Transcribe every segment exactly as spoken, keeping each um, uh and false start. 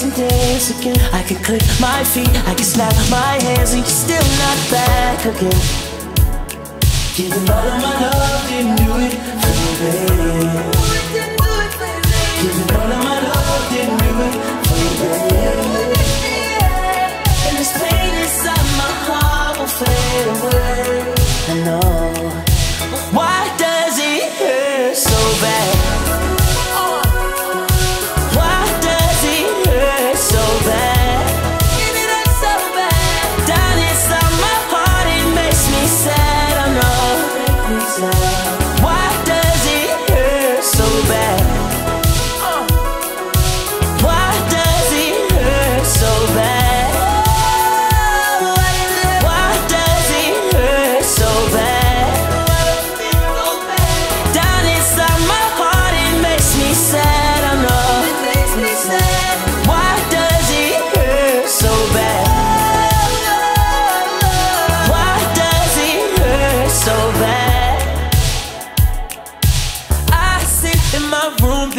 dance and dance again. I can click my feet, I can snap my hands, and you're still not back again. Giving all of my love, didn't do it for me. Giving all of my love, didn't do it for me. And this pain inside my heart will fade away. I know. Why does it hurt so bad?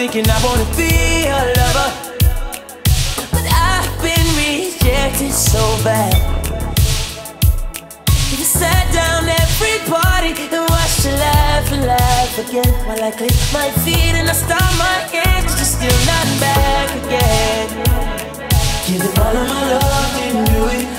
Thinking I wanna be a lover, but I've been rejected so bad. You sat down everybody and watched you laugh and laugh again, while I click my feet and I start my hands, you're still not back again. Giving all of my love, didn't do it.